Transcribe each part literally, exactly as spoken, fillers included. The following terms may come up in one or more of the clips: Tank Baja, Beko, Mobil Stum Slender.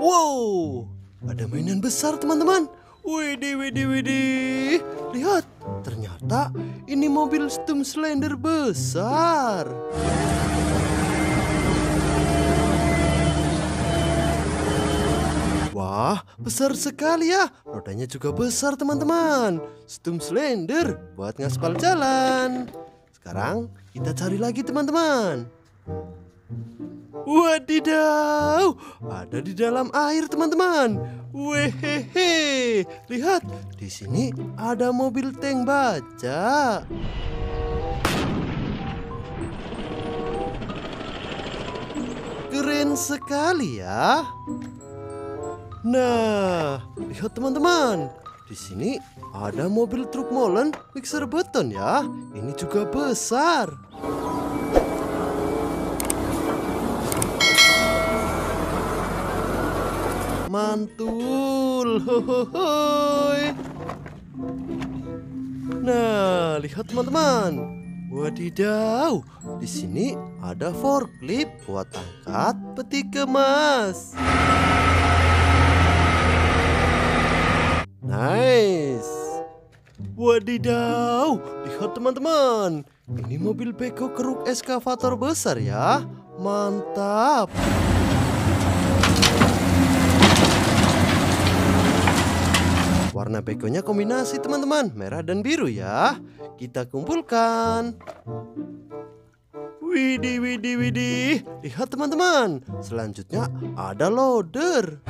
Wow, ada mainan besar teman-teman. Wede, wede, wede. Lihat, ternyata ini mobil Stum Slender besar. Wah, besar sekali ya. Rodanya juga besar teman-teman. Stum Slender buat ngaspal jalan. Sekarang kita cari lagi teman-teman. Wadidaw, ada di dalam air teman-teman. Wehehe, lihat di sini ada mobil tank baja. Keren sekali ya. Nah, lihat teman-teman, di sini ada mobil truk molen mixer beton ya. Ini juga besar. Mantul, hohohoi. Nah, lihat teman-teman. Wadidaw, di sini ada forklift buat angkat peti kemas. Nice. Wadidaw, lihat teman-teman. Ini mobil Beko keruk excavator besar ya. Mantap. Warna bekonya kombinasi teman-teman, merah dan biru ya. Kita kumpulkan. Widih, widih, widih. Lihat teman-teman, selanjutnya ada loader.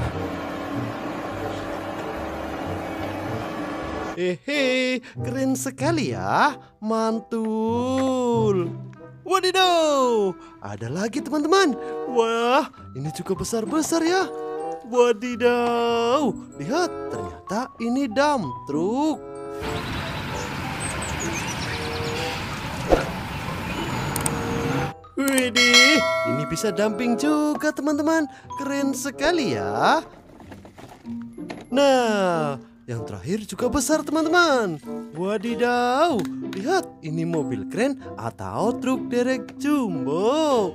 Hehe, keren sekali ya. Mantul. Wadidaw, ada lagi teman-teman. Wah, ini juga besar-besar ya. Wadidaw, lihat ternyata ini dump truk. Widih, ini bisa dumping juga teman-teman, keren sekali ya. Nah, yang terakhir juga besar teman-teman. Wadidaw, lihat ini mobil kren atau truk derek jumbo.